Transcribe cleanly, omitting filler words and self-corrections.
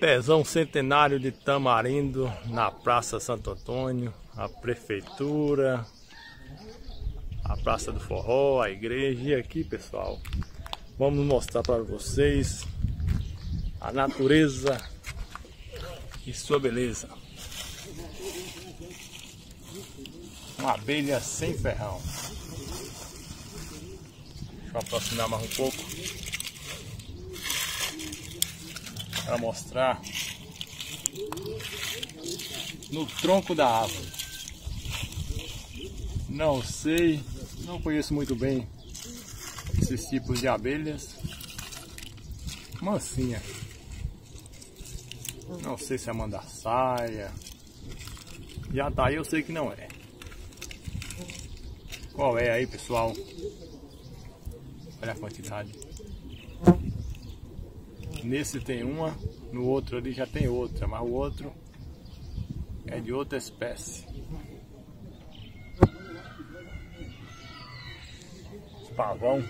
Festezão centenário de Tamarindo na Praça Santo Antônio, a prefeitura, a Praça do Forró, a igreja. E aqui, pessoal, vamos mostrar para vocês a natureza e sua beleza. Uma abelha sem ferrão. Deixa eu aproximar mais um pouco para mostrar no tronco da árvore. Não sei, não conheço muito bem esses tipos de abelhas. Mansinha. Não sei se é mandaçaia. Já tá aí, eu sei que não é. Qual é aí, pessoal? Olha a quantidade. Nesse tem uma, no outro ali já tem outra, mas o outro é de outra espécie. Pavão.